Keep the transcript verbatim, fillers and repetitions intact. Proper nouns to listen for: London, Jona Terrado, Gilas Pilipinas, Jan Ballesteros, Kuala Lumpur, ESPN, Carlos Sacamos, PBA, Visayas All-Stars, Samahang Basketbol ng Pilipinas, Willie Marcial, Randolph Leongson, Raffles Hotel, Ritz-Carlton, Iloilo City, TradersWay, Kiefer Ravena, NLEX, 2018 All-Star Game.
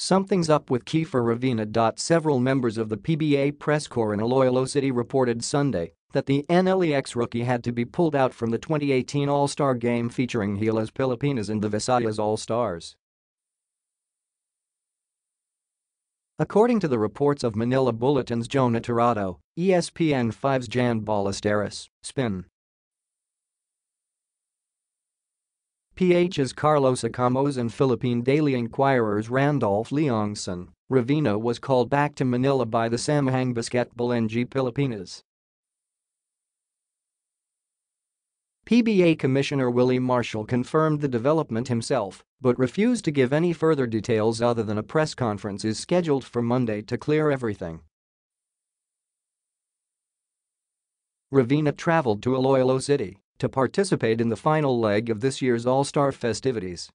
Something's up with Kiefer Ravena. Several members of the P B A press corps in Iloilo City reported Sunday that the N L E X rookie had to be pulled out from the twenty eighteen All-Star game featuring Gilas Pilipinas and the Visayas All-Stars. According to the reports of Manila Bulletin's Jona Terrado, E S P N five's Jan Ballesteros, Spin P H's Carlos Sacamos and Philippine Daily Inquirer's Randolph Leongson, Ravena was called back to Manila by the Samahang Basketbol ng Pilipinas. P B A Commissioner Willie Marcial confirmed the development himself, but refused to give any further details other than a press conference is scheduled for Monday to clear everything. Ravena traveled to Iloilo City to participate in the final leg of this year's All-Star festivities.